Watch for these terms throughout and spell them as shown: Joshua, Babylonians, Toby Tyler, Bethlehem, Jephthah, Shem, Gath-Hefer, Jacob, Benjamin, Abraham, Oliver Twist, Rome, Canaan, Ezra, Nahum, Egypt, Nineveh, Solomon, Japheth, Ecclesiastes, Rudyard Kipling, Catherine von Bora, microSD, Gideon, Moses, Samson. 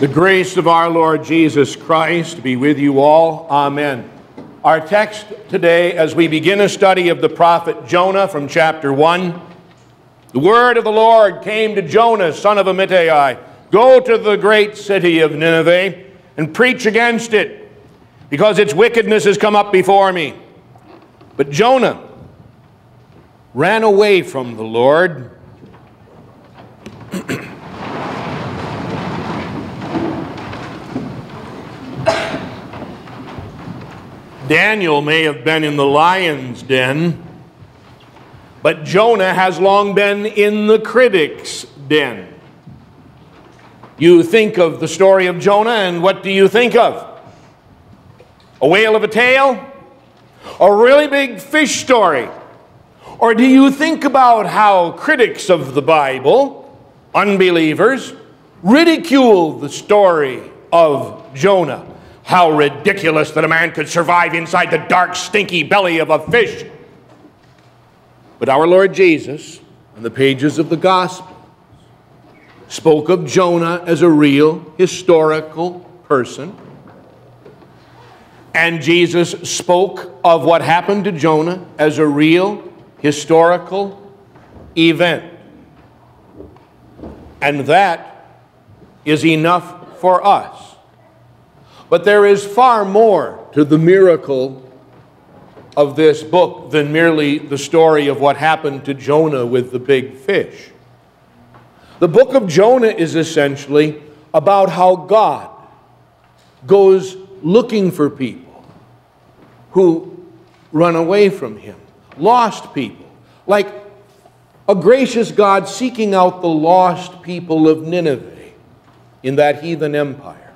The grace of our Lord Jesus Christ be with you all. Amen. Our text today, as we begin a study of the prophet Jonah from chapter 1, the word of the Lord came to Jonah, son of Amittai, go to the great city of Nineveh and preach against it, because its wickedness has come up before me. But Jonah ran away from the Lord. Daniel may have been in the lion's den, but Jonah has long been in the critic's den. You think of the story of Jonah, and what do you think of? A whale of a tale? A really big fish story? Or do you think about how critics of the Bible, unbelievers, ridicule the story of Jonah? How ridiculous that a man could survive inside the dark, stinky belly of a fish. But our Lord Jesus, on the pages of the Gospel, spoke of Jonah as a real, historical person. And Jesus spoke of what happened to Jonah as a real, historical event. And that is enough for us. But there is far more to the miracle of this book than merely the story of what happened to Jonah with the big fish. The book of Jonah is essentially about how God goes looking for people who run away from him, lost people, like a gracious God seeking out the lost people of Nineveh in that heathen empire,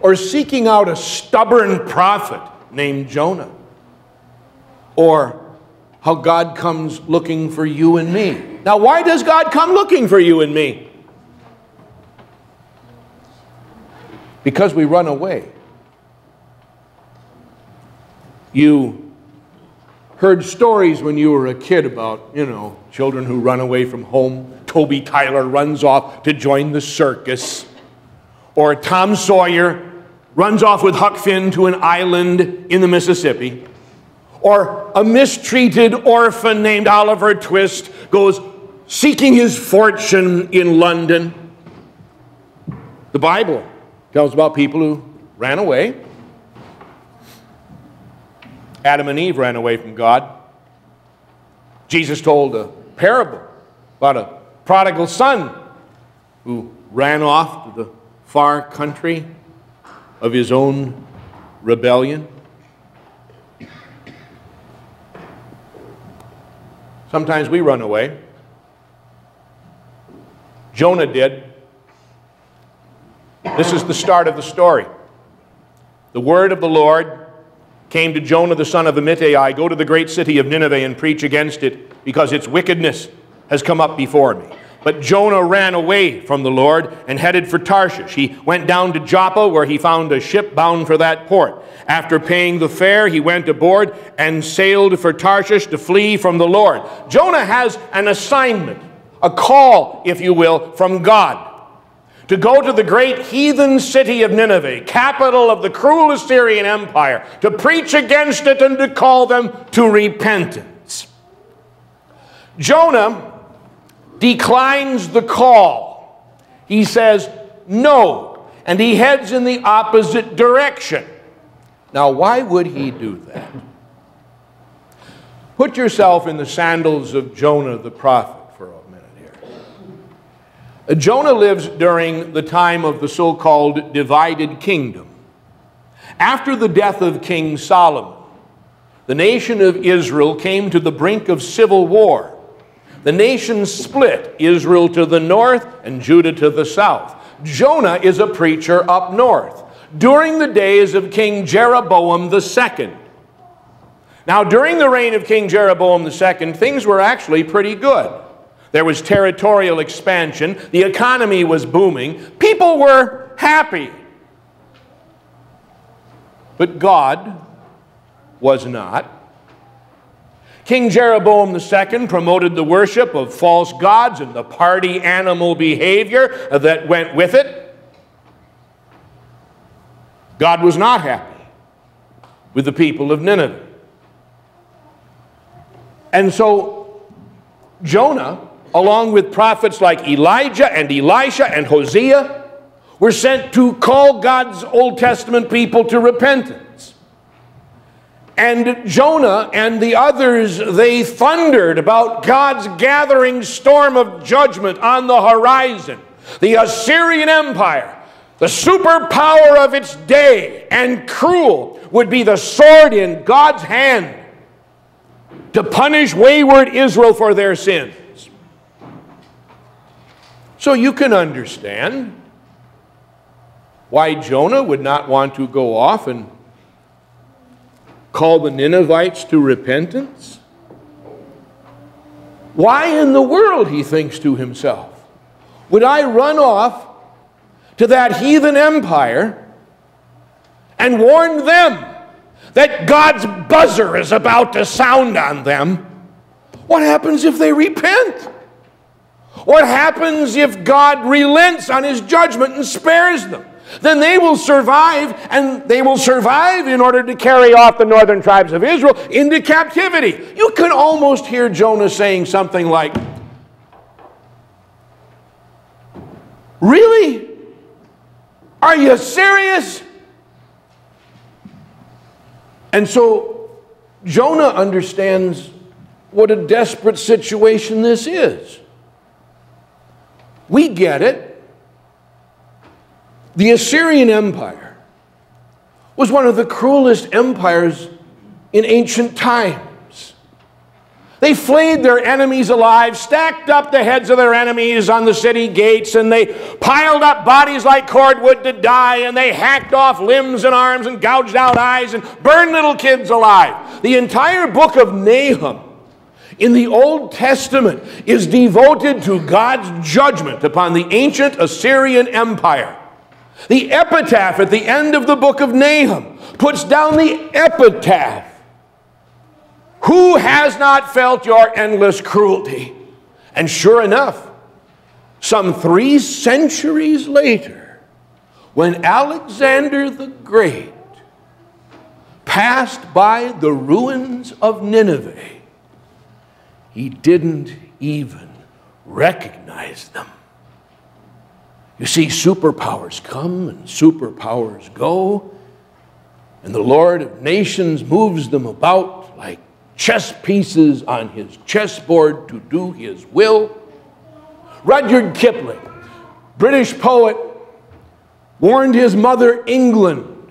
or seeking out a stubborn prophet named Jonah, or how God comes looking for you and me. Now, why does God come looking for you and me? Because we run away. You heard stories when you were a kid about, you know, children who run away from home. Toby Tyler runs off to join the circus. Or Tom Sawyer runs off with Huck Finn to an island in the Mississippi. Or a mistreated orphan named Oliver Twist goes seeking his fortune in London. The Bible tells about people who ran away. Adam and Eve ran away from God. Jesus told a parable about a prodigal son who ran off to the far country of his own rebellion. Sometimes we run away. Jonah did. This is the start of the story. The word of the Lord came to Jonah the son of Amittai, "Go to the great city of Nineveh and preach against it, because its wickedness has come up before me." But Jonah ran away from the Lord and headed for Tarshish. He went down to Joppa, where he found a ship bound for that port. After paying the fare, he went aboard and sailed for Tarshish to flee from the Lord. Jonah has an assignment, a call, if you will, from God, to go to the great heathen city of Nineveh, capital of the cruel Assyrian Empire, to preach against it and to call them to repentance. Jonah declines the call. He says no, and he heads in the opposite direction. Now, why would he do that? Put yourself in the sandals of Jonah the prophet for a minute here. Jonah lives during the time of the so-called divided kingdom. After the death of King Solomon, the nation of Israel came to the brink of civil war. The nation split, Israel to the north and Judah to the south. Jonah is a preacher up north during the days of King Jeroboam II. Now, during the reign of King Jeroboam II, things were actually pretty good. There was territorial expansion. The economy was booming. People were happy. But God was not. King Jeroboam II promoted the worship of false gods and the party animal behavior that went with it. God was not happy with the people of Nineveh. And so Jonah, along with prophets like Elijah and Elisha and Hosea, were sent to call God's Old Testament people to repentance. And Jonah and the others, they thundered about God's gathering storm of judgment on the horizon. The Assyrian Empire, the superpower of its day and cruel, would be the sword in God's hand to punish wayward Israel for their sins. So you can understand why Jonah would not want to go off and call the Ninevites to repentance? Why in the world, he thinks to himself, would I run off to that heathen empire and warn them that God's buzzer is about to sound on them? What happens if they repent? What happens if God relents on his judgment and spares them? Then they will survive, and they will survive in order to carry off the northern tribes of Israel into captivity. You can almost hear Jonah saying something like, "Really? Are you serious?" And so Jonah understands what a desperate situation this is. We get it. The Assyrian Empire was one of the cruelest empires in ancient times. They flayed their enemies alive, stacked up the heads of their enemies on the city gates, and they piled up bodies like cordwood to die, and they hacked off limbs and arms and gouged out eyes and burned little kids alive. The entire book of Nahum in the Old Testament is devoted to God's judgment upon the ancient Assyrian Empire. The epitaph at the end of the book of Nahum puts down the epitaph. Who has not felt your endless cruelty? And sure enough, some 3 centuries later, when Alexander the Great passed by the ruins of Nineveh, he didn't even recognize them. You see, superpowers come and superpowers go, and the Lord of nations moves them about like chess pieces on his chessboard to do his will. Rudyard Kipling, British poet, warned his mother England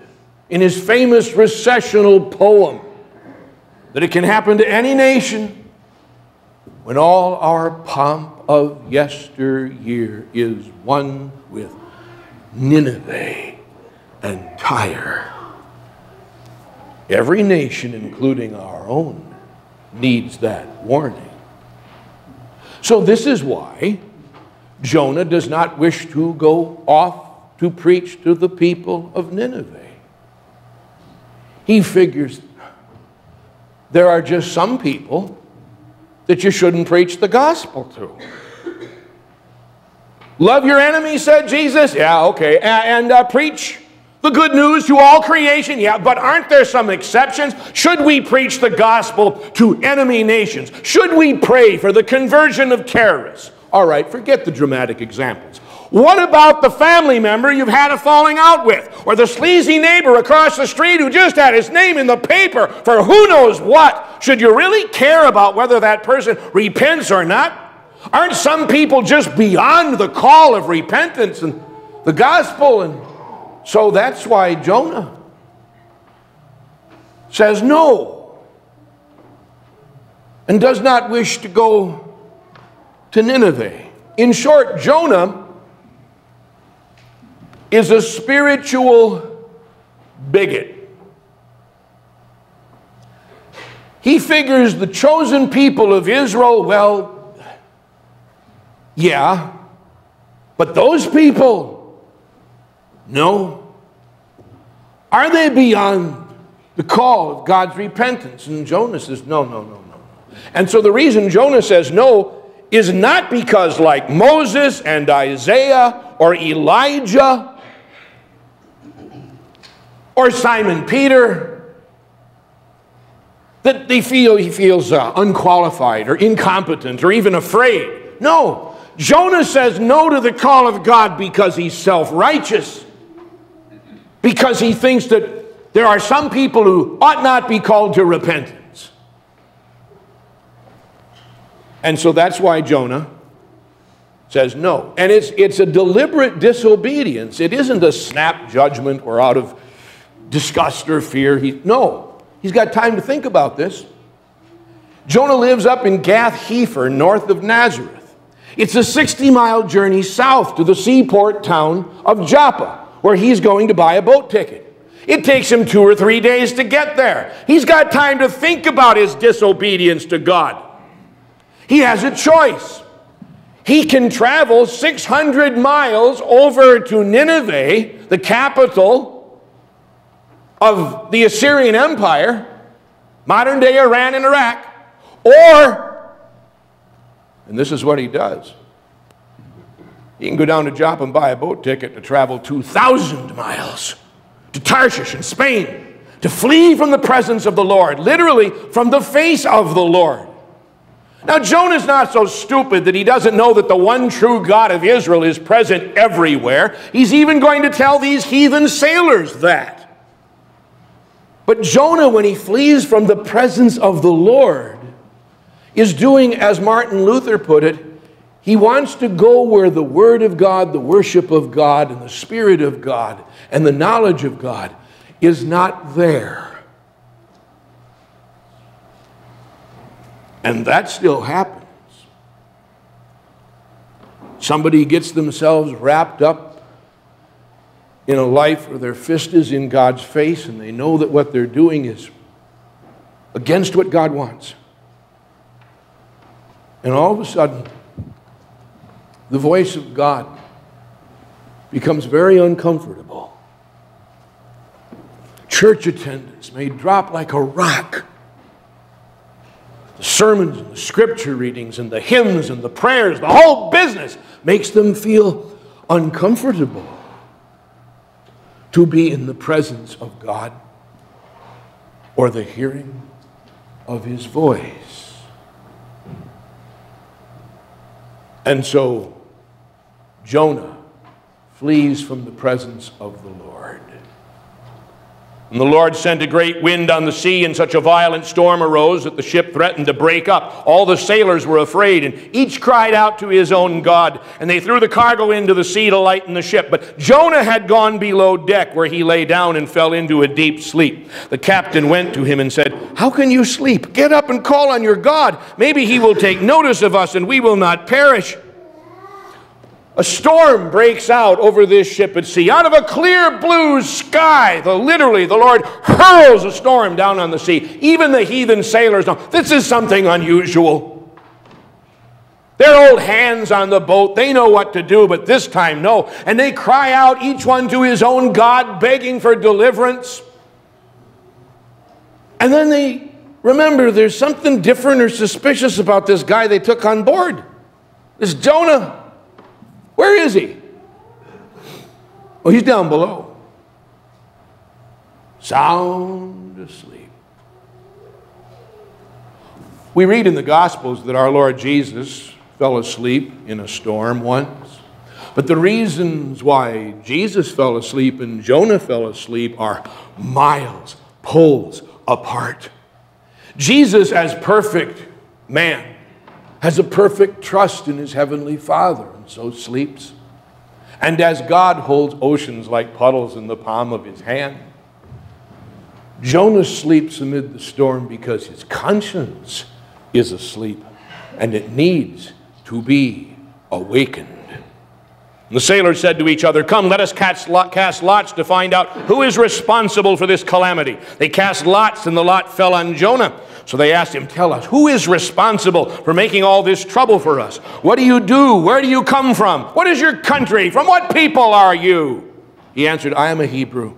in his famous recessional poem that it can happen to any nation when all our pomp of yesteryear is one with Nineveh and Tyre. Every nation, including our own, needs that warning. So this is why Jonah does not wish to go off to preach to the people of Nineveh. He figures there are just some people that you shouldn't preach the gospel to. Love your enemies, said Jesus. Yeah, okay. And preach the good news to all creation. Yeah, but aren't there some exceptions? Should we preach the gospel to enemy nations? Should we pray for the conversion of terrorists? All right, forget the dramatic examples. What about the family member you've had a falling out with? Or the sleazy neighbor across the street who just had his name in the paper for who knows what? Should you really care about whether that person repents or not? Aren't some people just beyond the call of repentance and the gospel? And so that's why Jonah says no and does not wish to go to Nineveh. In short, Jonah is a spiritual bigot. He figures the chosen people of Israel, well, yeah, but those people, no. Are they beyond the call of God's repentance? And Jonah says, no, no, no, no. And so the reason Jonah says no is not because, like Moses and Isaiah or Elijah, or Simon Peter, that he feels unqualified or incompetent or even afraid. No, Jonah says no to the call of God because he's self-righteous, because he thinks that there are some people who ought not be called to repentance. And so that's why Jonah says no. And it's a deliberate disobedience. It isn't a snap judgment or out of disgust or fear. He's got time to think about this. Jonah lives up in Gath-Hefer, north of Nazareth. It's a 60-mile journey south to the seaport town of Joppa, where he's going to buy a boat ticket. It takes him 2 or 3 days to get there. He's got time to think about his disobedience to God. He has a choice. He can travel 600 miles over to Nineveh, the capital of the Assyrian Empire, modern-day Iran and Iraq, or, and this is what he does, he can go down to Joppa and buy a boat ticket to travel 2,000 miles to Tarshish in Spain, to flee from the presence of the Lord, literally from the face of the Lord. Now, Jonah's not so stupid that he doesn't know that the one true God of Israel is present everywhere. He's even going to tell these heathen sailors that. But Jonah, when he flees from the presence of the Lord, is doing, as Martin Luther put it, He wants to go where the Word of God, the worship of God, and the Spirit of God, and the knowledge of God is not there. And that still happens. Somebody gets themselves wrapped up in a life where their fist is in God's face, and they know that what they're doing is against what God wants. And all of a sudden, the voice of God becomes very uncomfortable. Church attendance may drop like a rock. The sermons and the scripture readings and the hymns and the prayers, the whole business makes them feel uncomfortable to be in the presence of God or the hearing of His voice. And so Jonah flees from the presence of the Lord. And the Lord sent a great wind on the sea, and such a violent storm arose that the ship threatened to break up. All the sailors were afraid, and each cried out to his own god, and they threw the cargo into the sea to lighten the ship. But Jonah had gone below deck, where he lay down and fell into a deep sleep. The captain went to him and said, "How can you sleep? Get up and call on your God. Maybe he will take notice of us, and we will not perish." A storm breaks out over this ship at sea. Out of a clear blue sky, literally the Lord hurls a storm down on the sea. Even the heathen sailors know this is something unusual. They're old hands on the boat. They know what to do, but this time, no. And they cry out, each one to his own god, begging for deliverance. And then they remember there's something different or suspicious about this guy they took on board. This Jonah. Where is he? Well, he's down below, sound asleep. We read in the Gospels that our Lord Jesus fell asleep in a storm once. But the reasons why Jesus fell asleep and Jonah fell asleep are miles, poles apart. Jesus, as perfect man, has a perfect trust in his heavenly Father, and so sleeps. And as God holds oceans like puddles in the palm of his hand, Jonah sleeps amid the storm because his conscience is asleep, and it needs to be awakened. And the sailors said to each other, "Come, let us cast lots to find out who is responsible for this calamity." They cast lots, and the lot fell on Jonah. So they asked him, "Tell us, who is responsible for making all this trouble for us? What do you do? Where do you come from? What is your country? From what people are you?" He answered, "I am a Hebrew,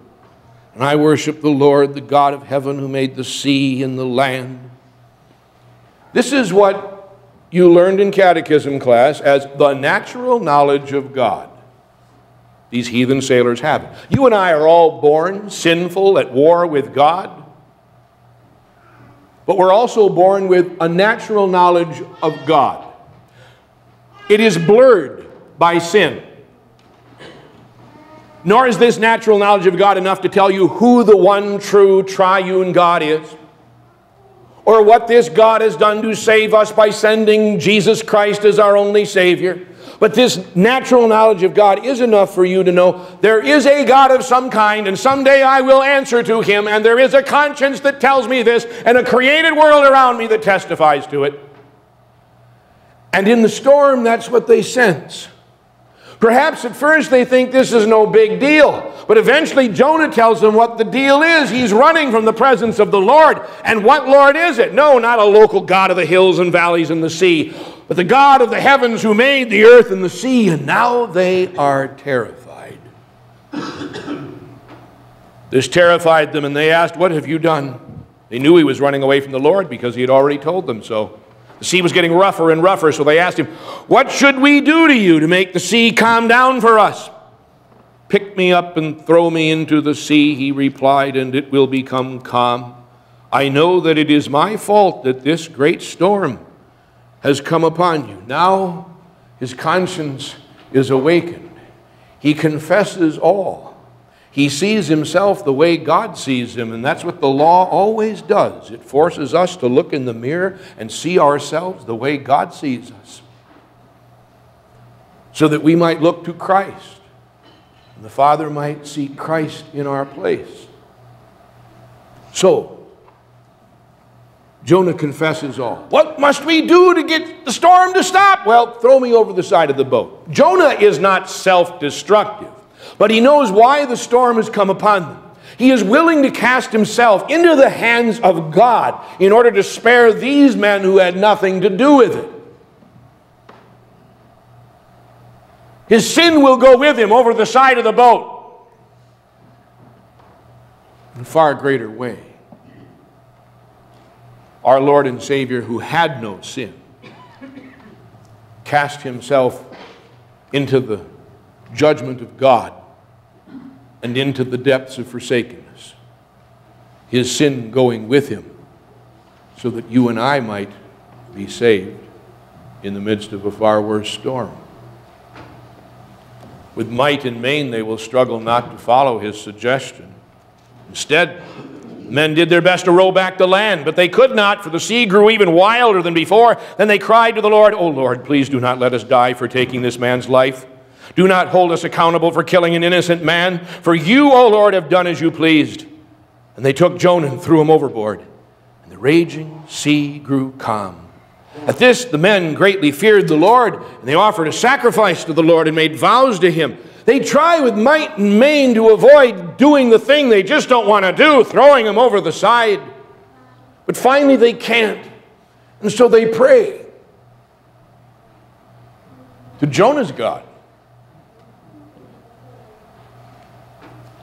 and I worship the Lord, the God of heaven, who made the sea and the land." This is what you learned in catechism class as the natural knowledge of God. These heathen sailors have it. You and I are all born sinful, at war with God. But we're also born with a natural knowledge of God. It is blurred by sin. Nor is this natural knowledge of God enough to tell you who the one true triune God is, or what this God has done to save us by sending Jesus Christ as our only Savior. But this natural knowledge of God is enough for you to know there is a God of some kind, and someday I will answer to Him, and there is a conscience that tells me this, and a created world around me that testifies to it. And in the storm, that's what they sense. Perhaps at first they think this is no big deal, but eventually Jonah tells them what the deal is. He's running from the presence of the Lord. And what Lord is it? No, not a local God of the hills and valleys and the sea, but the God of the heavens who made the earth and the sea. And now they are terrified. This terrified them, and they asked, "What have you done?" They knew he was running away from the Lord because he had already told them so. The sea was getting rougher and rougher, so they asked him, "What should we do to you to make the sea calm down for us?" "Pick me up and throw me into the sea," he replied, "and it will become calm. I know that it is my fault that this great storm has come upon you." Now his conscience is awakened. He confesses all. He sees himself the way God sees him, and that's what the law always does. It forces us to look in the mirror and see ourselves the way God sees us. so that we might look to Christ. The Father might see Christ in our place. So, Jonah confesses all. What must we do to get the storm to stop? Well, throw me over the side of the boat. Jonah is not self-destructive, but he knows why the storm has come upon them. He is willing to cast himself into the hands of God in order to spare these men who had nothing to do with it. His sin will go with him over the side of the boat in a far greater way. Our Lord and Savior, who had no sin, cast himself into the judgment of God and into the depths of forsakenness, his sin going with him, so that you and I might be saved in the midst of a far worse storm. With might and main, they will struggle not to follow his suggestion. Instead, men did their best to row back to land, but they could not, for the sea grew even wilder than before. Then they cried to the Lord, "O Lord, please do not let us die for taking this man's life. Do not hold us accountable for killing an innocent man, for you, O Lord, have done as you pleased." And they took Jonah and threw him overboard, and the raging sea grew calm. At this, the men greatly feared the Lord, and they offered a sacrifice to the Lord and made vows to him. They try with might and main to avoid doing the thing they just don't want to do, throwing him over the side. But finally they can't, and so they pray to Jonah's God.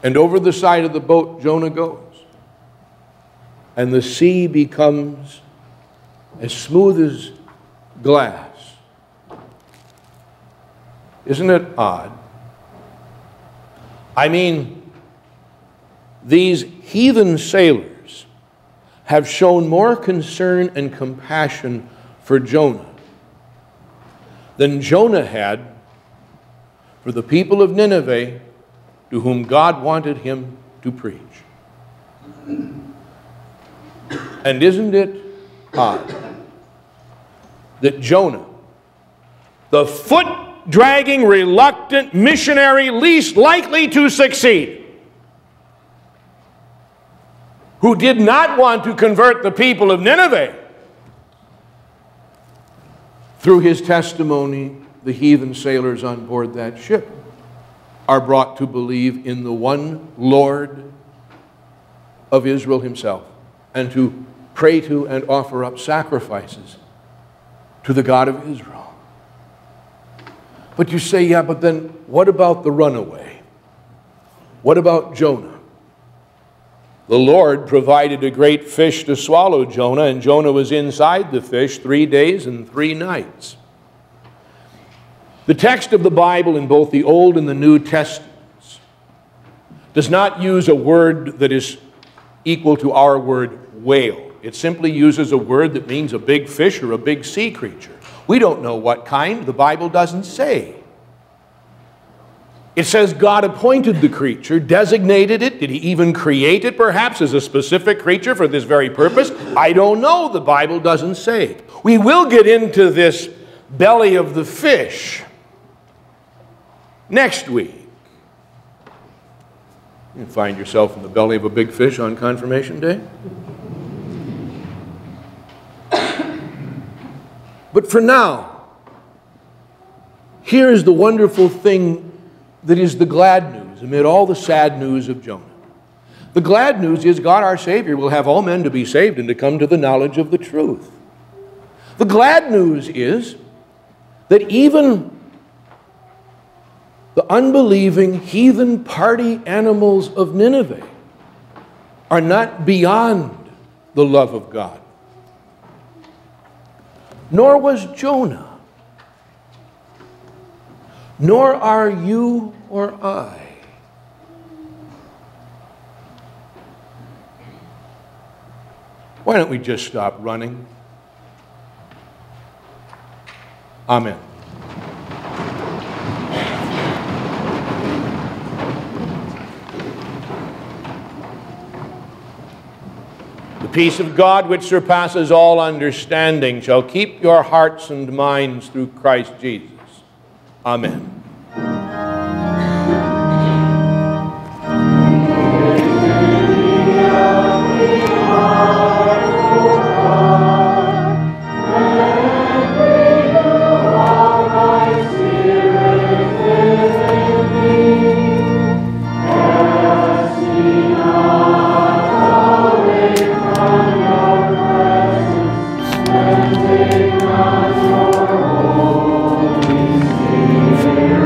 And over the side of the boat, Jonah goes. And the sea becomes as smooth as glass. Isn't it odd? I mean, these heathen sailors have shown more concern and compassion for Jonah than Jonah had for the people of Nineveh, to whom God wanted him to preach. And isn't it odd that Jonah, the foot-dragging, reluctant missionary least likely to succeed, who did not want to convert the people of Nineveh, through his testimony, the heathen sailors on board that ship are brought to believe in the one Lord of Israel himself, and to pray to and offer up sacrifices to the God of Israel. But you say, yeah, but then what about the runaway? What about Jonah? The Lord provided a great fish to swallow Jonah, and Jonah was inside the fish 3 days and 3 nights. The text of the Bible in both the Old and the New Testaments does not use a word that is equal to our word whale. It simply uses a word that means a big fish or a big sea creature. We don't know what kind. The Bible doesn't say. It says God appointed the creature, designated it. Did he even create it, perhaps, as a specific creature for this very purpose? I don't know. The Bible doesn't say. We will get into this belly of the fish next week. You find yourself in the belly of a big fish on Confirmation Day. But for now, here is the wonderful thing that is the glad news amid all the sad news of Jonah. The glad news is God our Savior will have all men to be saved and to come to the knowledge of the truth. The glad news is that even the unbelieving heathen party animals of Nineveh are not beyond the love of God. Nor was Jonah. Nor are you or I. Why don't we just stop running? Amen. Peace of God, which surpasses all understanding, shall keep your hearts and minds through Christ Jesus. Amen. Amen.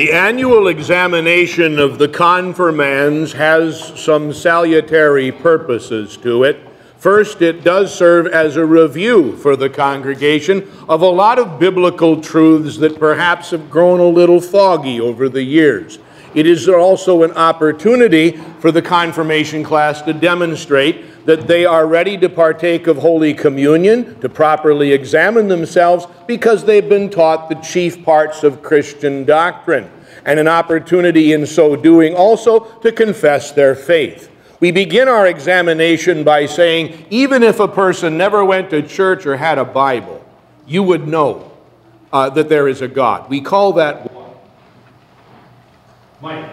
The annual examination of the confirmands has some salutary purposes to it. First, it does serve as a review for the congregation of a lot of biblical truths that perhaps have grown a little foggy over the years. It is also an opportunity for the confirmation class to demonstrate that they are ready to partake of Holy Communion, to properly examine themselves, because they've been taught the chief parts of Christian doctrine, and an opportunity in so doing also to confess their faith. We begin our examination by saying, even if a person never went to church or had a Bible, you would know that there is a God. We call that Mike.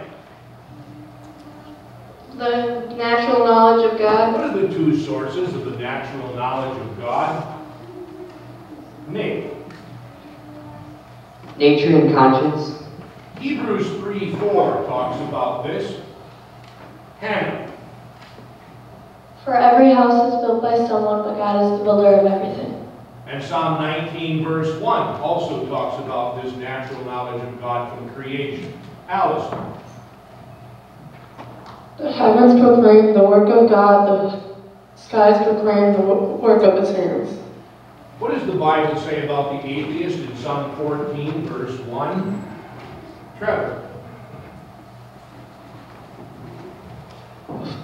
The natural knowledge of God. What are the two sources of the natural knowledge of God? Nate. Nature and conscience. Hebrews 3:4 talks about this. Hannah. For every house is built by someone, but God is the builder of everything. And Psalm 19:1 also talks about this natural knowledge of God from creation. Allison. The heavens proclaim the work of God, the skies proclaim the work of his hands. What does the Bible say about the atheist in Psalm 14:1? Trevor.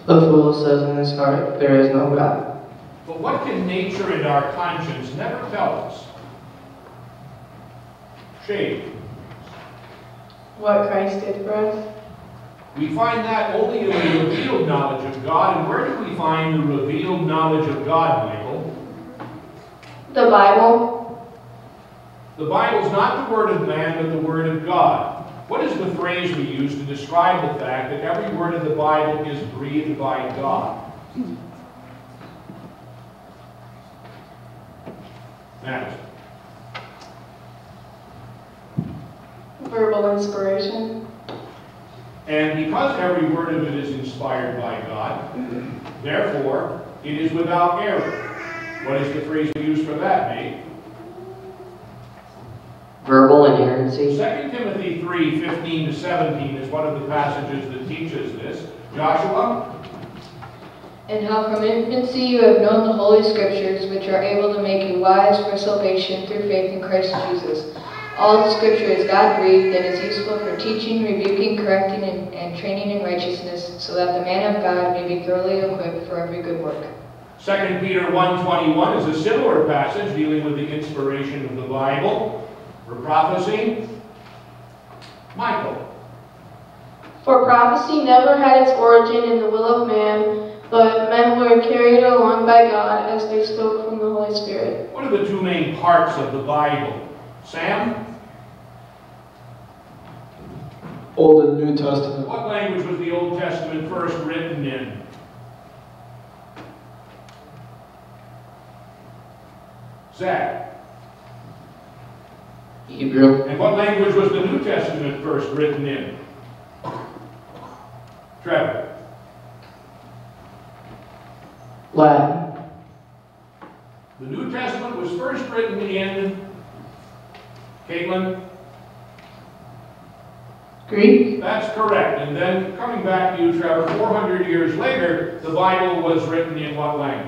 The fool says in his heart, there is no God. But what can nature and our conscience never tell us? Shade. What Christ did for us. We find that only in the revealed knowledge of God. And where do we find the revealed knowledge of God, Michael? The Bible. The Bible's not the word of man, but the word of God. What is the phrase we use to describe the fact that every word of the Bible is breathed by God? Next. Verbal inspiration. And because every word of it is inspired by God, therefore it is without error. What is the phrase we use for that, Nate? Verbal inerrancy. 2 Timothy 3:15-17 is one of the passages that teaches this. Joshua? And how from infancy you have known the Holy Scriptures, which are able to make you wise for salvation through faith in Christ Jesus. All the Scripture is God-breathed and is useful for teaching, rebuking, correcting, and training in righteousness, so that the man of God may be thoroughly equipped for every good work. 2 Peter 1:21 is a similar passage dealing with the inspiration of the Bible for prophecy. Michael. For prophecy never had its origin in the will of man, but men were carried along by God as they spoke from the Holy Spirit. What are the two main parts of the Bible? Sam? Old and New Testament. What language was the Old Testament first written in? Zach? Hebrew. And what language was the New Testament first written in? Trevor? Latin. The New Testament was first written in? Caitlin? Greek. That's correct. And then, coming back to you, Trevor, 400 years later, the Bible was written in what language?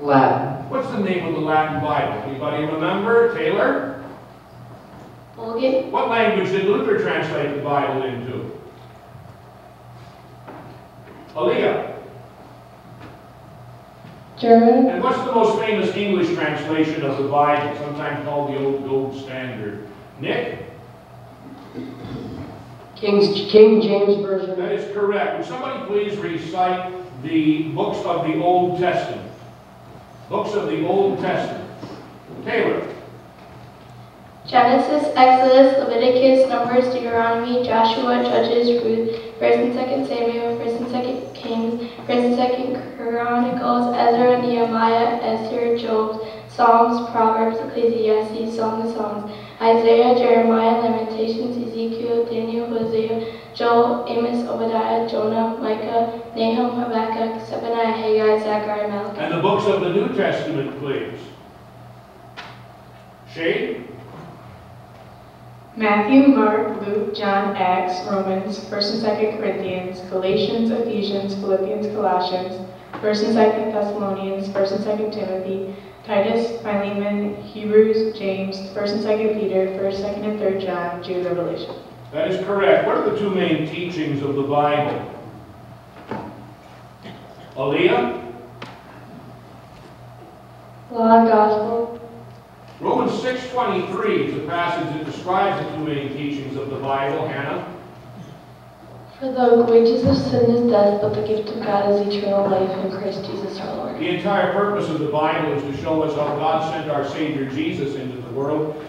Latin. What's the name of the Latin Bible? Anybody remember? Taylor? Vulgate. What language did Luther translate the Bible into? Aaliyah? German. And what's the most famous English translation of the Bible, sometimes called the Old Gold Standard? Nick? King James Version. That is correct. Would somebody please recite the books of the Old Testament? Books of the Old Testament. Taylor? Genesis, Exodus, Leviticus, Numbers, Deuteronomy, Joshua, Judges, Ruth, 1 and 2 Samuel, 1 and 2 Kings, 1 and 2 Chronicles, Ezra, Nehemiah, Esther, Job, Psalms, Proverbs, Ecclesiastes, Song of Songs, Isaiah, Jeremiah, Lamentations, Ezekiel, Daniel, Hosea, Joel, Amos, Obadiah, Jonah, Micah, Nahum, Habakkuk, Zephaniah, Haggai, Zechariah, Malachi. And the books of the New Testament, please. Shane? Matthew, Mark, Luke, John, Acts, Romans, 1st and 2nd Corinthians, Galatians, Ephesians, Philippians, Colossians, 1st and 2nd Thessalonians, 1st and 2nd Timothy, Titus, Philemon, Hebrews, James, 1st and 2nd Peter, 1st, 2nd, and 3rd John, Jude, Revelation. That is correct. What are the two main teachings of the Bible? Aliyah? Law and Gospel. Romans 6:23 is a passage that describes the two main teachings of the Bible. Hannah? For the wages of sin is death, but the gift of God is eternal life in Christ Jesus our Lord. The entire purpose of the Bible is to show us how God sent our Savior Jesus into the world.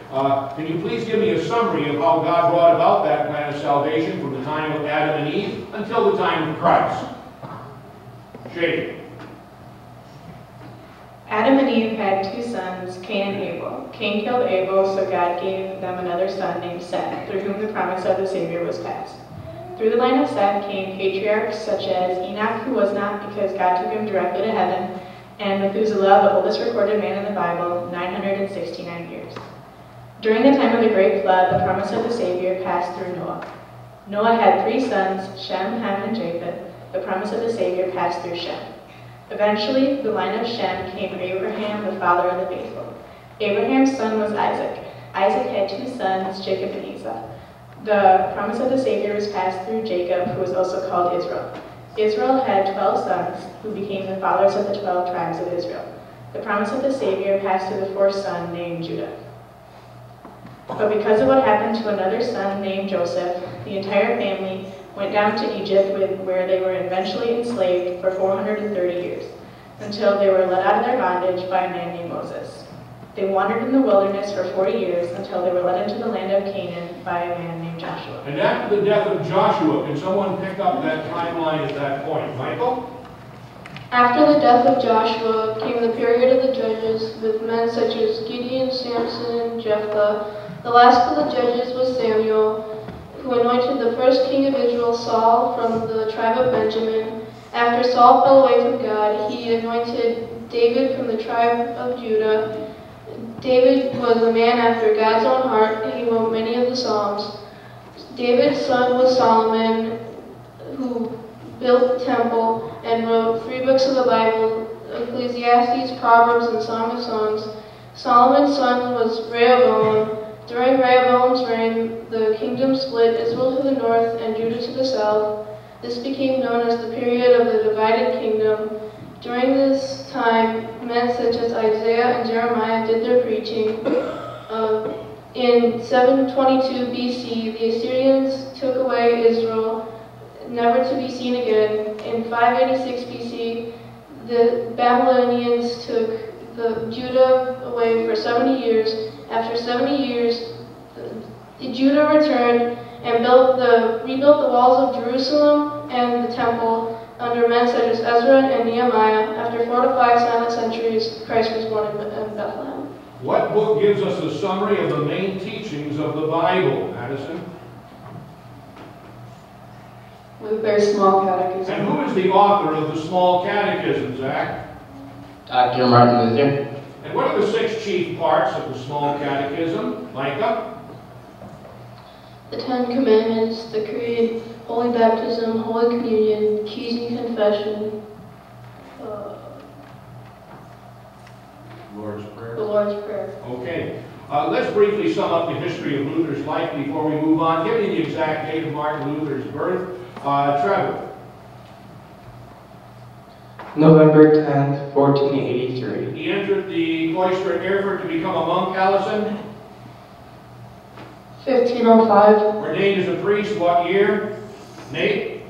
Can you please give me a summary of how God brought about that plan of salvation from the time of Adam and Eve until the time of Christ? Shady. Adam and Eve had two sons, Cain and Abel. Cain killed Abel, so God gave them another son named Seth, through whom the promise of the Savior was passed. Through the line of Seth came patriarchs such as Enoch, who was not, because God took him directly to heaven, and Methuselah, the oldest recorded man in the Bible, 969 years. During the time of the Great Flood, the promise of the Savior passed through Noah. Noah had three sons, Shem, Ham, and Japheth. The promise of the Savior passed through Shem. Eventually, the line of Shem came Abraham, the father of the faithful. Abraham's son was Isaac. Isaac had two sons, Jacob and Esau. The promise of the Savior was passed through Jacob, who was also called Israel. Israel had 12 sons, who became the fathers of the 12 tribes of Israel. The promise of the Savior passed through the fourth son named Judah. But because of what happened to another son named Joseph, the entire family went down to Egypt, where they were eventually enslaved for 430 years, until they were let out of their bondage by a man named Moses. They wandered in the wilderness for 40 years until they were led into the land of Canaan by a man named Joshua. And after the death of Joshua, can someone pick up that timeline at that point? Michael? After the death of Joshua came the period of the judges, with men such as Gideon, Samson, and Jephthah. The last of the judges was Samuel, who anointed the first king of Israel, Saul, from the tribe of Benjamin. After Saul fell away from God, he anointed David from the tribe of Judah. David was a man after God's own heart, and he wrote many of the Psalms. David's son was Solomon, who built the temple and wrote 3 books of the Bible, Ecclesiastes, Proverbs, and Song of Songs. Solomon's son was Rehoboam. During Rehoboam's reign, the kingdom split, Israel to the north and Judah to the south. This became known as the period of the divided kingdom. During this time, men such as Isaiah and Jeremiah did their preaching. In 722 BC, the Assyrians took away Israel, never to be seen again. In 586 BC, the Babylonians took the Judah away for 70 years. After 70 years, Judah returned and rebuilt the walls of Jerusalem and the temple, under men such as Ezra and Nehemiah. After 4 to 5 silent centuries, Christ was born in Bethlehem. What book gives us a summary of the main teachings of the Bible, Madison? Luther's Small Catechism. And who is the author of the Small Catechism, Zach? Dr. Martin Luther. And what are the 6 chief parts of the Small Catechism, Micah? The 10 Commandments, the Creed, Holy Baptism, Holy Communion, Keys and Confession, Lord's Prayer. The Lord's Prayer. Okay. Let's briefly sum up the history of Luther's life before we move on. Give me the exact date of Martin Luther's birth. Trevor. November 10th, 1483. He entered the cloister at Erfurt to become a monk. Allison. 1505. Ordained as a priest what year? Nate?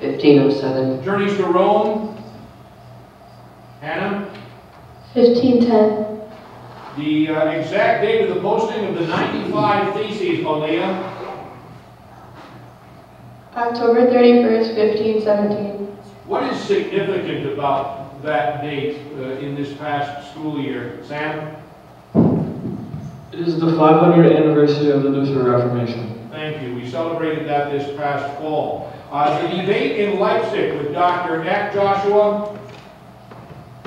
1507. Journeys to Rome? Hannah? 1510. The exact date of the posting of the 95 Theses, Malia? October 31st, 1517. What is significant about that date in this past school year? Sam? It is the 500th anniversary of the Lutheran Reformation. Thank you. We celebrated that this past fall. The debate in Leipzig with Dr. Eck, Joshua?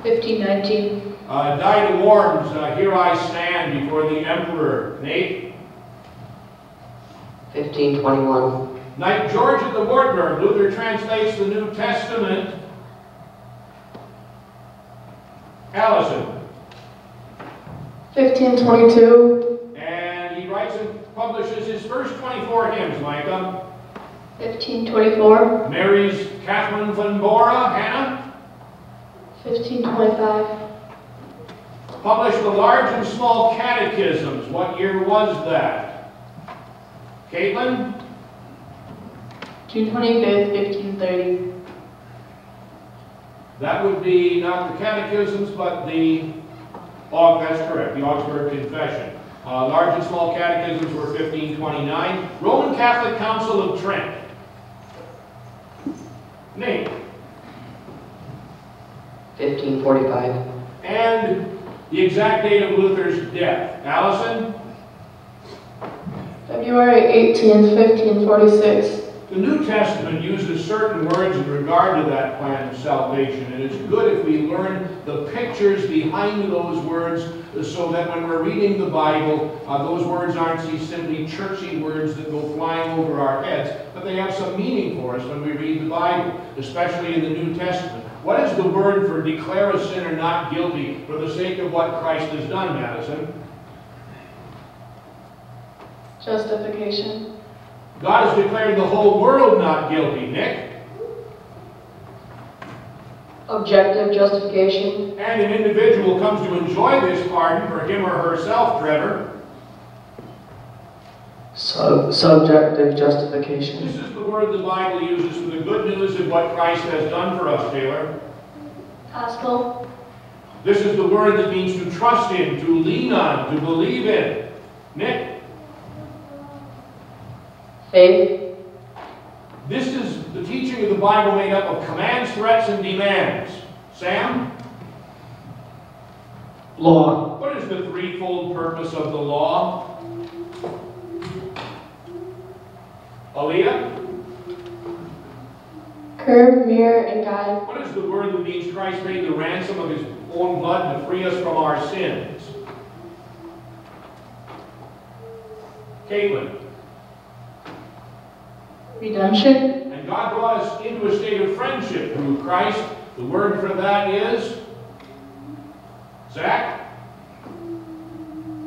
1519. Died of Worms, Here I Stand Before the Emperor. Nate? 1521. Like George of the Wartburg, Luther translates the New Testament. Allison. 1522. And he writes and publishes his first 24 hymns, Micah. 1524. Marries Catherine von Bora, Hannah. 1525. Published the Large and Small Catechisms. What year was that? Caitlin? June 25th, 1530. That would be not the catechisms, but the, oh, that's correct, the Augsburg Confession. Large and small catechisms were 1529. Roman Catholic Council of Trent. Name? 1545. And the exact date of Luther's death. Allison? February 18th, 1546. The New Testament uses certain words in regard to that plan of salvation, and it's good if we learn the pictures behind those words so that when we're reading the Bible, those words aren't simply churchy words that go flying over our heads, but they have some meaning for us when we read the Bible, especially in the New Testament. What is the word for declare a sinner not guilty for the sake of what Christ has done, Madison? Justification. God has declared the whole world not guilty. Nick? Objective justification. And an individual comes to enjoy this pardon for him or herself, Trevor. Subjective justification. This is the word the Bible uses for the good news of what Christ has done for us, Taylor. Gospel. This is the word that means to trust in, to lean on, to believe in. Nick? Faith. This is the teaching of the Bible made up of commands, threats, and demands. Sam? Law. What is the threefold purpose of the law? Aaliyah? Curb, mirror, and guide. What is the word that means Christ paid the ransom of his own blood to free us from our sins? Caitlin? Redemption. And God brought us into a state of friendship through Christ. The word for that is? Zach?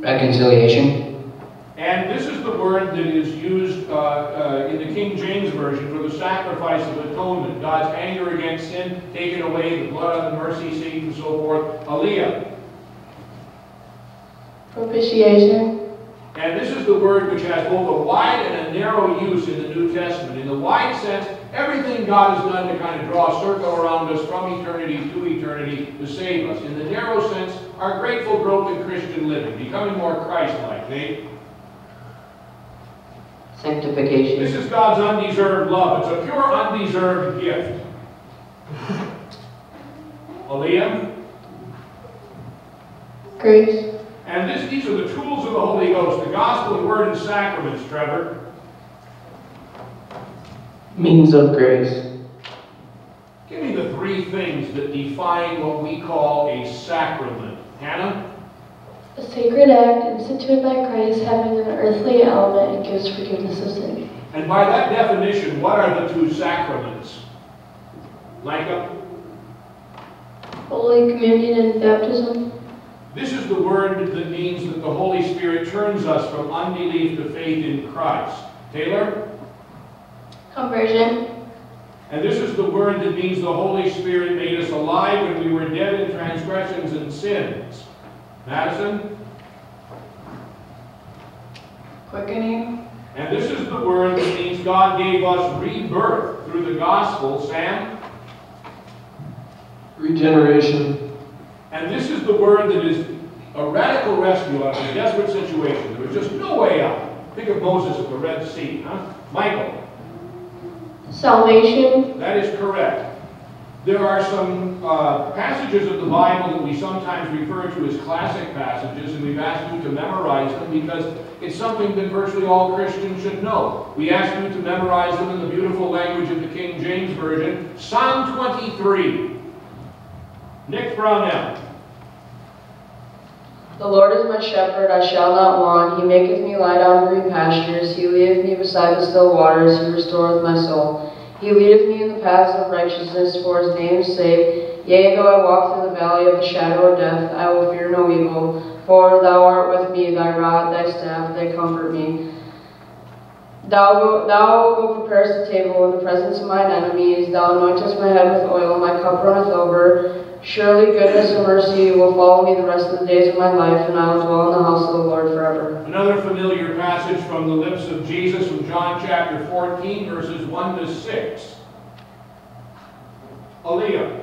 Reconciliation. And this is the word that is used in the King James Version for the sacrifice of atonement. God's anger against sin, taken away, the blood on the mercy seat, and so forth. Aaliyah? Propitiation. And this is the word which has both a wide and a narrow use in the New Testament. In the wide sense, everything God has done to kind of draw a circle around us from eternity to eternity to save us. In the narrow sense, our grateful growth in Christian living, becoming more Christ-like. Nate? Sanctification. This is God's undeserved love. It's a pure undeserved gift. Aaliyah? Grace. And these are the tools of the Holy Ghost, the gospel, the word, and sacraments, Trevor. Means of grace. Give me the three things that define what we call a sacrament. Hannah? A sacred act instituted by Christ having an earthly element and gives forgiveness of sin. And by that definition, what are the two sacraments? Lanka? Holy Communion and Baptism. This is the word that means that the Holy Spirit turns us from unbelief to faith in Christ. Taylor? Conversion. And this is the word that means the Holy Spirit made us alive when we were dead in transgressions and sins. Madison? Quickening. And this is the word that means God gave us rebirth through the gospel. Sam? Regeneration. And this is the word that is a radical rescue out of a desperate situation. There was just no way out. Think of Moses at the Red Sea, huh? Michael? Salvation. That is correct. There are some passages of the Bible that we sometimes refer to as classic passages, and we've asked you to memorize them because it's something that virtually all Christians should know. We asked you to memorize them in the beautiful language of the King James Version. Psalm 23. Nick Brownell. The Lord is my shepherd, I shall not want. He maketh me lie down in green pastures. He leadeth me beside the still waters. He restoreth my soul. He leadeth me in the paths of righteousness for his name's sake. Yea, though I walk through the valley of the shadow of death, I will fear no evil. For thou art with me, thy rod, thy staff, they comfort me. Thou preparest the table in the presence of mine enemies. Thou anointest my head with oil, my cup runneth over. Surely goodness and mercy will follow me the rest of the days of my life, and I will dwell in the house of the Lord forever. Another familiar passage from the lips of Jesus from John chapter 14, verses 1 to 6. Aliyah.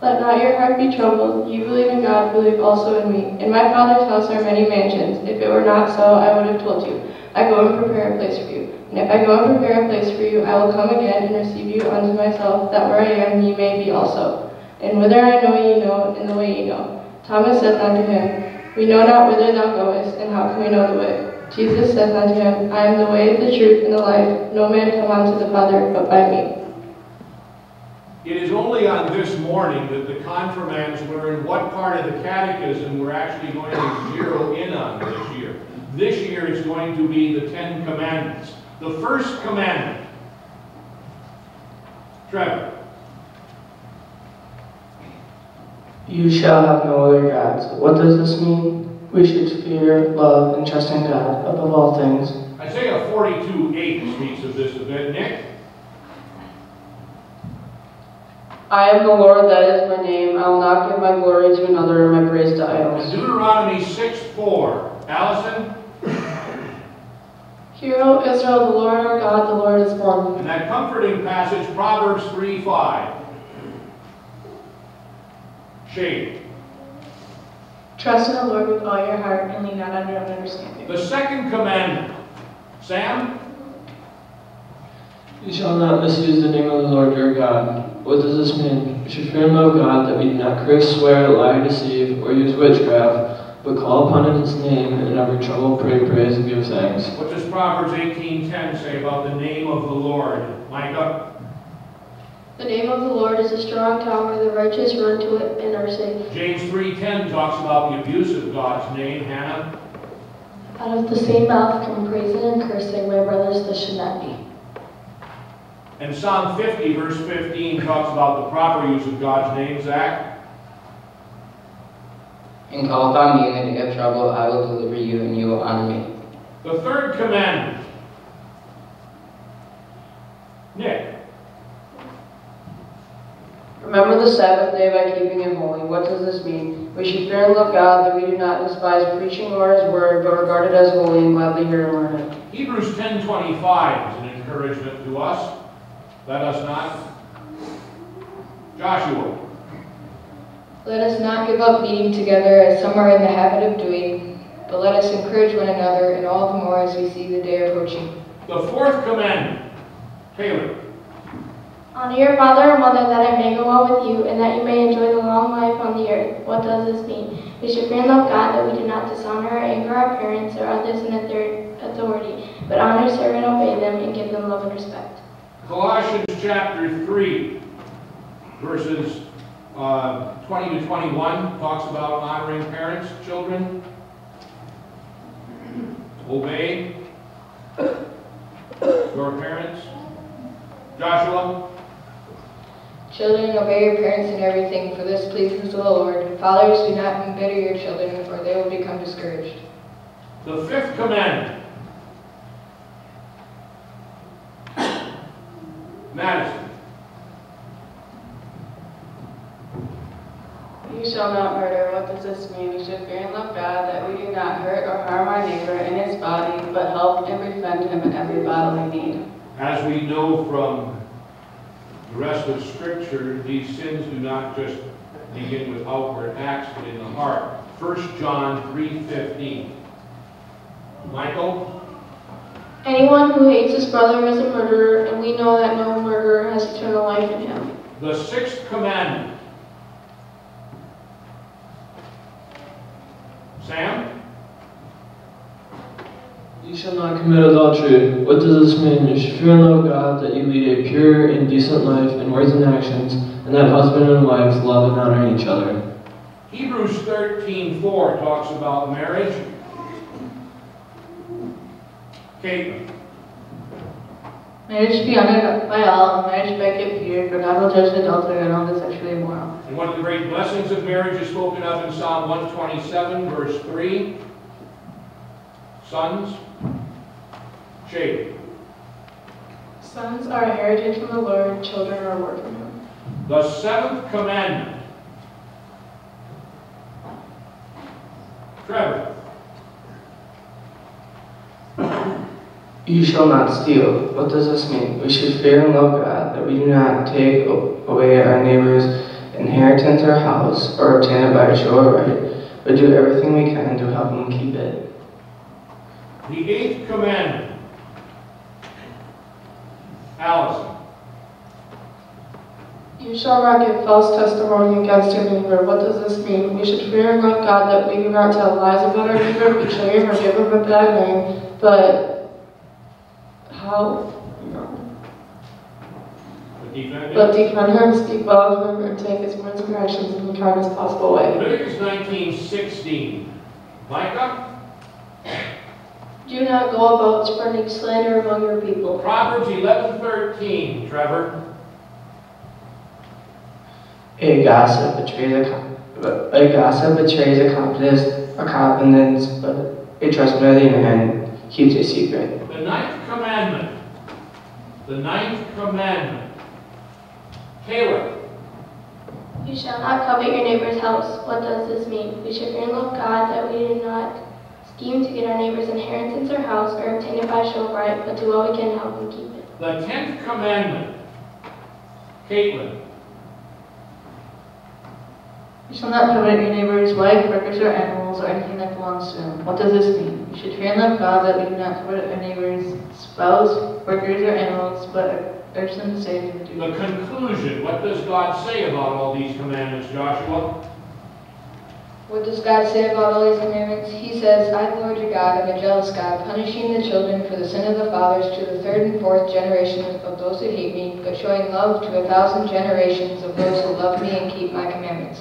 Let not your heart be troubled. You believe in God, believe also in me. In my Father's house are many mansions. If it were not so, I would have told you. I go and prepare a place for you. And if I go and prepare a place for you, I will come again and receive you unto myself, that where I am ye may be also. And whither I know ye know, and the way ye know. Thomas saith unto him, We know not whither thou goest, and how can we know the way? Jesus saith unto him, I am the way, the truth, and the life. No man come unto the Father but by me. It is only on this morning that the confirmands learn what part of the catechism we're actually going to zero in on this year. This year is going to be the Ten Commandments. The first commandment. Trevor. You shall have no other gods. What does this mean? We should fear, love, and trust in God above all things. Isaiah 42:8 speaks of this event. Nick? I am the Lord, that is my name. I will not give my glory to another or my praise to idols. Deuteronomy 6:4. Allison? Hear, O Israel, the Lord our God, the Lord is one. And that comforting passage, Proverbs 3:5. Shade. Trust in the Lord with all your heart and lean not on your own understanding. The second commandment. Sam? You shall not misuse the name of the Lord your God. What does this mean? We should fear and love God, that we do not curse, swear, lie, deceive, or use witchcraft, but call upon it its name, and in every trouble pray, praise, and give thanks. What does Proverbs 18:10 say about the name of the Lord? Micah? The name of the Lord is a strong tower, the righteous run to it and are safe. James 3:10 talks about the abuse of God's name. Hannah? Out of the same mouth come praising and cursing, my brothers, this should not be. And Psalm 50, verse 15 talks about the proper use of God's name. Zach? And call upon me in the day of trouble, I will deliver you, and you will honor me. The third commandment. Nick. Remember the Sabbath day by keeping it holy. What does this mean? We should fear and love God, that we do not despise preaching or his word, but regard it as holy and gladly hear and learn it. Hebrews 10:25 is an encouragement to us. Let us not. Joshua. Let us not give up meeting together, as some are in the habit of doing, but let us encourage one another, and all the more as we see the day approaching. The fourth commandment. Taylor. Honor your father and mother, that I may go well with you, and that you may enjoy the long life on the earth. What does this mean? We should fear and love God, that we do not dishonor or anger our parents or others in authority, but honor, serve, and obey them, and give them love and respect. Colossians chapter 3, verses 20 to 21 talks about honoring parents, children, obey your parents. Joshua. Children, obey your parents in everything, for this pleases the Lord. Fathers, do not embitter your children, for they will become discouraged. The fifth commandment. Madison. You shall not murder. What does this mean? We should fear and love God, that we do not hurt or harm our neighbor in his body, but help and befriend him in every bodily need. As we know from the rest of Scripture, these sins do not just begin with outward acts, but in the heart. 1 John 3:15. Michael? Anyone who hates his brother is a murderer, and we know that no murderer has eternal life in him. The sixth commandment. Sam? You shall not commit adultery. What does this mean? You should fear and love God, that you lead a pure and decent life in words and actions, and that husband and wife love and honor each other. Hebrews 13:4 talks about marriage. Caitlin. Marriage be honored by all, marriage by gift here, for God will judge the adulterer and all the sexually immoral. And one of the great blessings of marriage is spoken of in Psalm 127, verse 3. Sons. Shade. Sons are a heritage from the Lord, children are a work from Him. The seventh commandment. Trevor. You shall not steal. What does this mean? We should fear and love God, that we do not take away our neighbor's inheritance or house, or obtain it by a show of right, but do everything we can to help him keep it. The eighth commandment. Allison. You shall not give false testimony against your neighbor. What does this mean? We should fear and love God, that we do not tell lies about our neighbor, betray him, or give him a bad name, but but defend him, speak well of him, and take his words and actions in the kindest possible way. Leviticus 19:16. Micah? Do not go about spreading slander among your people. Proverbs 11:13. Trevor? A gossip betrays a confidence, but a trustworthy man keeps a secret. The ninth commandment. The ninth commandment. Caleb. You shall not covet your neighbor's house. What does this mean? We should fear and love God, that we do not scheme to get our neighbor's inheritance or house, or obtain it by show of right, but do all we can to help him keep it. The 10th commandment. Caitlin. You shall not covet your neighbor's wife, workers, or animals, or anything that belongs to him. What does this mean? We should fear and love God, that we do not covet our neighbor's spouse, workers, or animals, but urge them to save and do. The conclusion. What does God say about all these commandments, Joshua? What does God say about all these commandments? He says, I, the Lord your God, am a jealous God, punishing the children for the sin of the fathers to the 3rd and 4th generation of those who hate me, but showing love to 1,000 generations of those who love me and keep my commandments.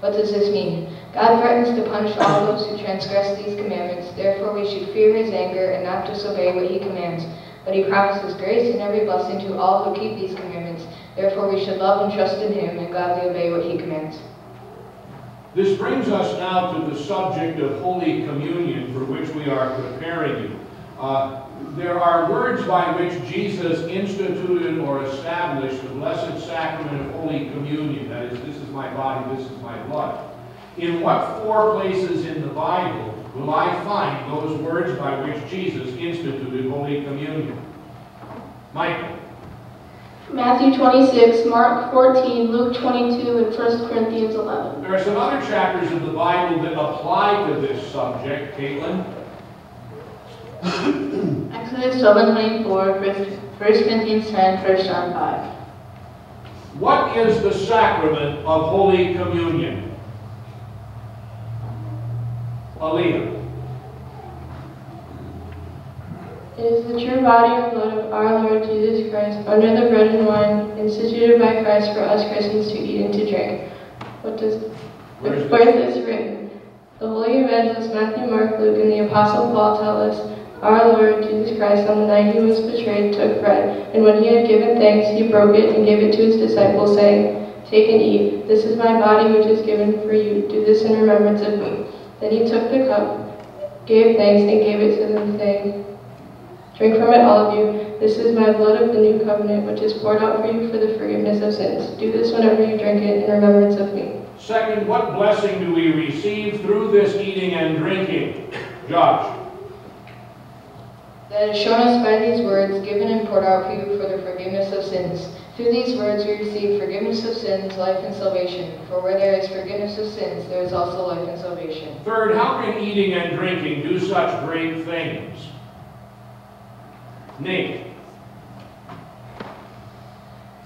What does this mean? God threatens to punish all those who transgress these commandments. Therefore, we should fear his anger and not disobey what he commands. But he promises grace and every blessing to all who keep these commandments. Therefore, we should love and trust in him and gladly obey what he commands. This brings us now to the subject of Holy Communion, for which we are preparing you. There are words by which Jesus instituted or established the Blessed Sacrament of Holy Communion. That is, this is my body, this is my blood. In what 4 places in the Bible will I find those words by which Jesus instituted Holy Communion? Michael. Matthew 26, Mark 14, Luke 22, and 1 Corinthians 11. There are some other chapters of the Bible that apply to this subject, Caitlin. Exodus 12:24, 1 Corinthians 10, 1 John 5. What is the sacrament of Holy Communion? Aaliyah. It is the true body and blood of our Lord Jesus Christ, under the bread and wine, instituted by Christ for us Christians to eat and to drink. Where is this written? The holy evangelists Matthew, Mark, Luke, and the Apostle Paul tell us our Lord Jesus Christ, on the night he was betrayed, took bread, and when he had given thanks, he broke it and gave it to his disciples, saying, Take and eat. This is my body, which is given for you. Do this in remembrance of me. Then he took the cup, gave thanks, and gave it to them, saying, Drink from it, all of you. This is my blood of the new covenant, which is poured out for you for the forgiveness of sins. Do this whenever you drink it in remembrance of me. Second, what blessing do we receive through this eating and drinking? Josh. That is shown us by these words, given and poured out for you for the forgiveness of sins. Through these words we receive forgiveness of sins, life, and salvation. For where there is forgiveness of sins, there is also life and salvation. Third, how can eating and drinking do such great things? Nate.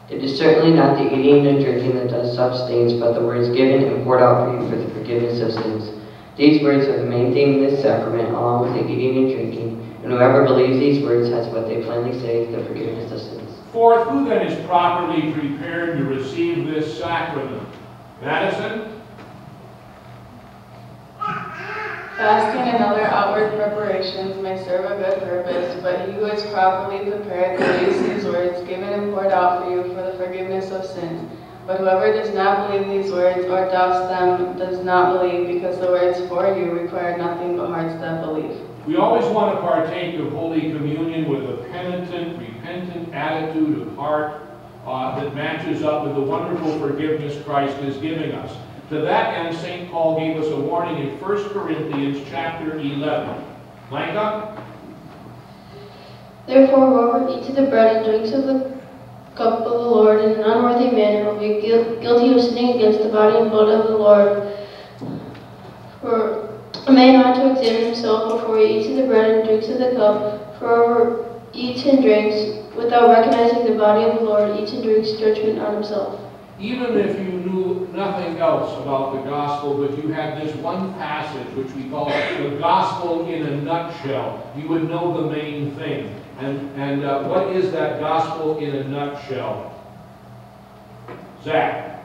It is certainly not the eating and drinking that does such things, but the words given and poured out for you for the forgiveness of sins. These words are the main theme of this sacrament, along with the eating and drinking. And whoever believes these words has what they plainly say, the forgiveness of sins. Fourth, who then is properly prepared to receive this sacrament? Madison? Fasting and other outward preparations may serve a good purpose, but he who is properly prepared believes these words given and poured out for you for the forgiveness of sins. But whoever does not believe these words or doubts them does not believe, because the words for you require nothing but hearts that believe. We always want to partake of Holy Communion with a penitent, repentant attitude of heart that matches up with the wonderful forgiveness Christ is giving us. To that end, St. Paul gave us a warning in 1 Corinthians chapter 11. Lanka? Therefore, whoever eats of the bread and drinks of the cup of the Lord in an unworthy manner will be guilty of sinning against the body and blood of the Lord. For a man ought to examine himself before he eats of the bread and drinks of the cup. For whoever eats and drinks without recognizing the body of the Lord eats and drinks judgment on himself. Even if you knew nothing else about the gospel, but you had this one passage which we call the gospel in a nutshell, you would know the main thing. And what is that gospel in a nutshell? Zach.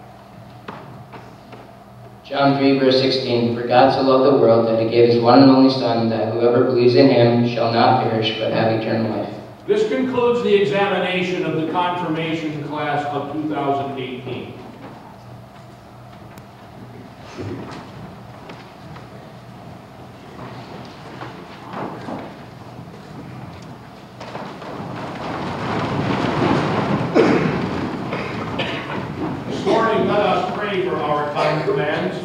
John 3, verse 16, For God so loved the world that he gave his one and only Son, that whoever believes in him shall not perish but have eternal life. This concludes the examination of the confirmation class of 2018. This morning, let us pray for our confirmands,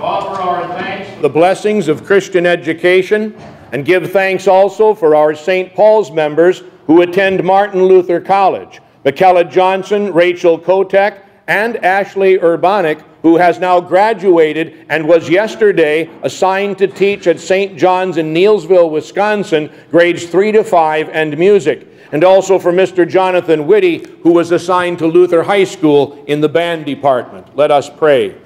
offer our thanks for the blessings of Christian education, and give thanks also for our St. Paul's members who attend Martin Luther College, McKella Johnson, Rachel Kotek, and Ashley Urbanic, who has now graduated and was yesterday assigned to teach at St. John's in Neillsville, Wisconsin, grades 3 to 5 and music. And also for Mr. Jonathan Witte, who was assigned to Luther High School in the band department. Let us pray.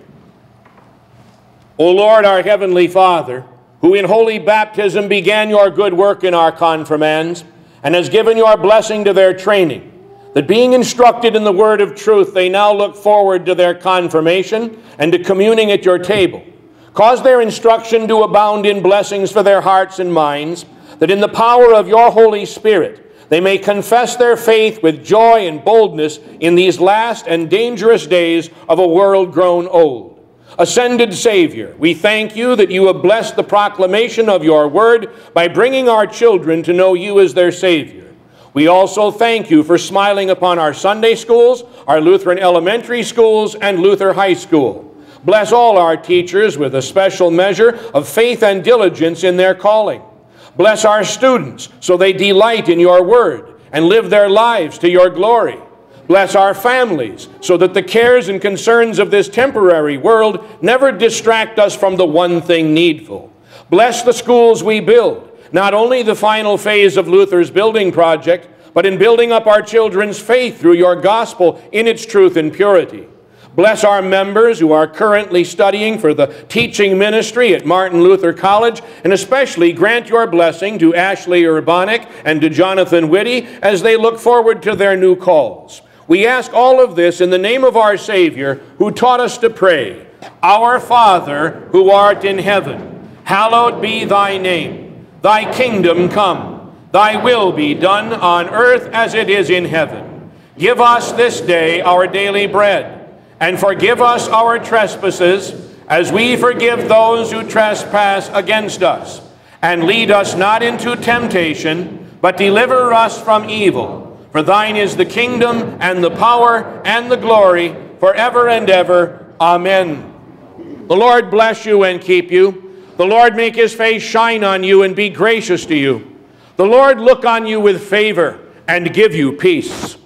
O Lord, our Heavenly Father, who in holy baptism began your good work in our confirmands, and has given your blessing to their training, that being instructed in the word of truth, they now look forward to their confirmation and to communing at your table. Cause their instruction to abound in blessings for their hearts and minds, that in the power of your Holy Spirit they may confess their faith with joy and boldness in these last and dangerous days of a world grown old. Ascended Savior, we thank you that you have blessed the proclamation of your word by bringing our children to know you as their Savior. We also thank you for smiling upon our Sunday schools, our Lutheran elementary schools, and Luther High School. Bless all our teachers with a special measure of faith and diligence in their calling. Bless our students so they delight in your word and live their lives to your glory. Bless our families so that the cares and concerns of this temporary world never distract us from the one thing needful. Bless the schools we build, not only the final phase of Luther's building project, but in building up our children's faith through your gospel in its truth and purity. Bless our members who are currently studying for the teaching ministry at Martin Luther College, and especially grant your blessing to Ashley Urbanic and to Jonathan Witte as they look forward to their new calls. We ask all of this in the name of our Savior, who taught us to pray. Our Father, who art in heaven, hallowed be thy name. Thy kingdom come. Thy will be done on earth as it is in heaven. Give us this day our daily bread, and forgive us our trespasses, as we forgive those who trespass against us. And lead us not into temptation, but deliver us from evil. For thine is the kingdom, and the power, and the glory, forever and ever. Amen. The Lord bless you and keep you. The Lord make his face shine on you and be gracious to you. The Lord look on you with favor and give you peace.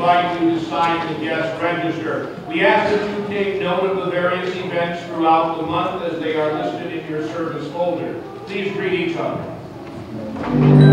invite you to sign the guest register. We ask that you take note of the various events throughout the month as they are listed in your service folder. Please greet each other.